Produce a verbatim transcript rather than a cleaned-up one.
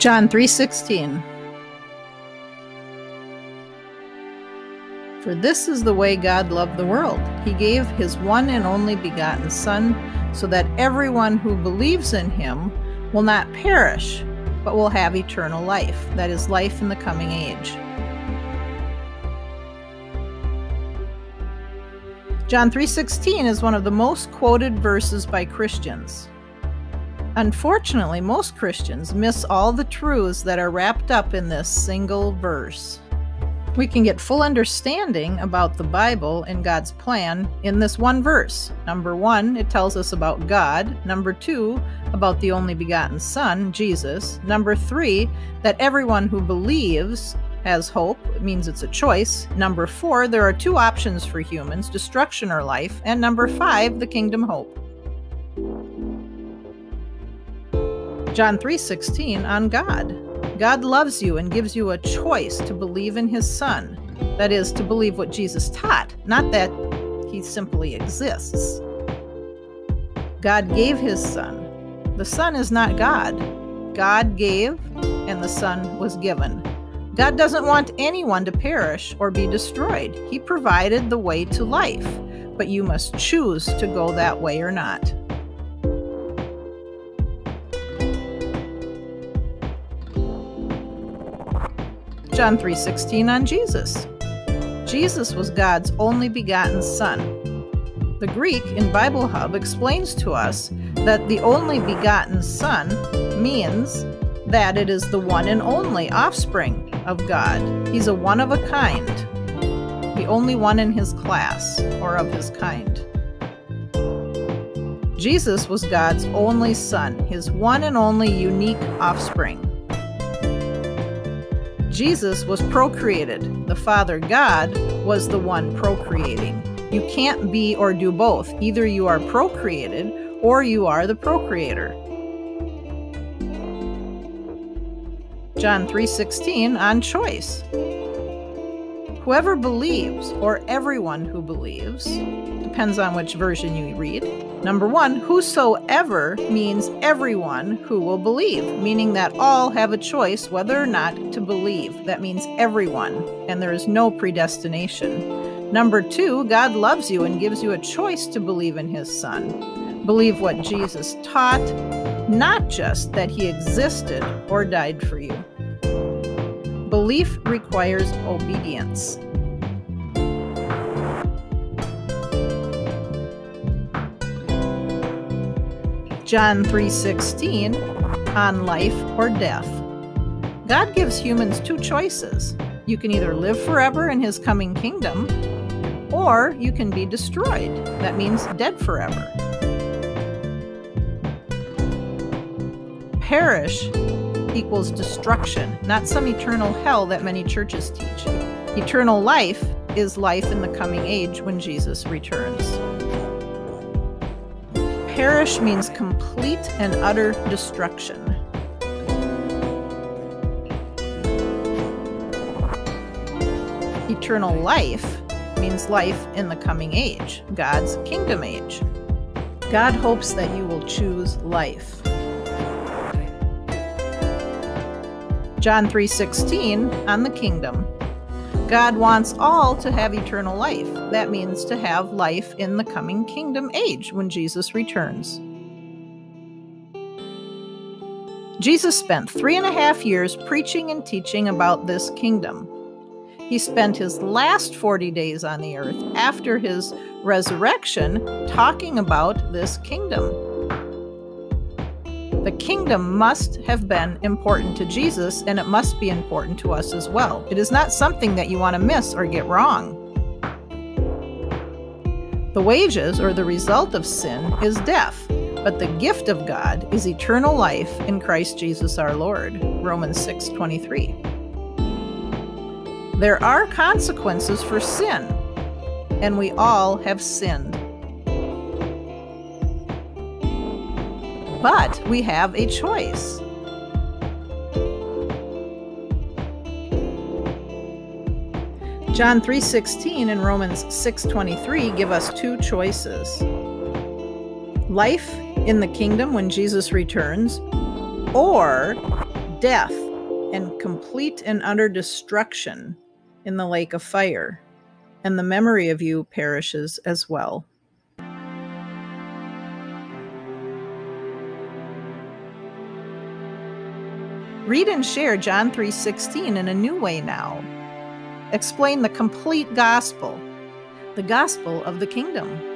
John three sixteen. For this is the way God loved the world. He gave his one and only begotten Son, so that everyone who believes in him will not perish, but will have eternal life. That is, life in the coming age. John three sixteen is one of the most quoted verses by Christians. Unfortunately, most Christians miss all the truths that are wrapped up in this single verse. We can get full understanding about the Bible and God's plan in this one verse. Number one, it tells us about God. Number two, about the only begotten Son, Jesus. Number three, that everyone who believes has hope. It means it's a choice. Number four, there are two options for humans, destruction or life. And number five, the kingdom hope. John three sixteen on God. God loves you and gives you a choice to believe in his Son. That is, to believe what Jesus taught, not that he simply exists. God gave his Son. The Son is not God. God gave, and the Son was given. God doesn't want anyone to perish or be destroyed. He provided the way to life, but you must choose to go that way or not. John three sixteen on Jesus. Jesus was God's only begotten Son. The Greek in Bible Hub explains to us that the only begotten Son means that it is the one and only offspring of God. He's a one of a kind, the only one in his class or of his kind. Jesus was God's only Son, his one and only unique offspring. Jesus was procreated. The Father God was the one procreating. You can't be or do both. Either you are procreated or you are the procreator. John three sixteen on choice. Whoever believes, or everyone who believes, depends on which version you read. Number one, whosoever means everyone who will believe, meaning that all have a choice whether or not to believe. That means everyone, and there is no predestination. Number two, God loves you and gives you a choice to believe in his Son. Believe what Jesus taught, not just that he existed or died for you. Belief requires obedience. John three sixteen on life or death. God gives humans two choices. You can either live forever in his coming kingdom, or you can be destroyed. That means dead forever. Perish equals destruction, not some eternal hell that many churches teach. Eternal life is life in the coming age when Jesus returns. Perish means complete and utter destruction. Eternal life means life in the coming age, God's kingdom age. God hopes that you will choose life. John three sixteen on the kingdom. God wants all to have eternal life. That means to have life in the coming kingdom age when Jesus returns. Jesus spent three and a half years preaching and teaching about this kingdom. He spent his last forty days on the earth after his resurrection talking about this kingdom. The kingdom must have been important to Jesus, and it must be important to us as well. It is not something that you want to miss or get wrong. The wages, or the result of sin, is death, but the gift of God is eternal life in Christ Jesus our Lord. Romans six twenty-three. There are consequences for sin, and we all have sinned. But we have a choice. John three sixteen and Romans six twenty-three give us two choices. Life in the kingdom when Jesus returns, or death and complete and utter destruction in the lake of fire, and the memory of you perishes as well. Read and share John three sixteen in a new way now. Explain the complete gospel, the gospel of the kingdom.